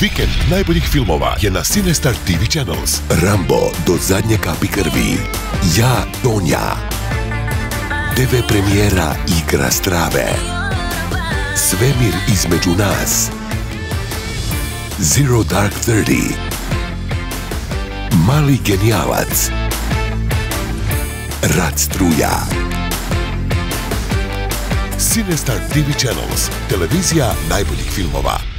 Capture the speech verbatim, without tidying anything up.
Vikend najboljih filmova je na CineStar ti vi Channels. Rambo, do zadnje kapi krvi. Ja, Donja. te ve premijera Igra Strave. Svemir između nas. Zero Dark Thirty. Mali genijavac. Rad Struja. CineStar ti vi Channels. Televizija najboljih filmova.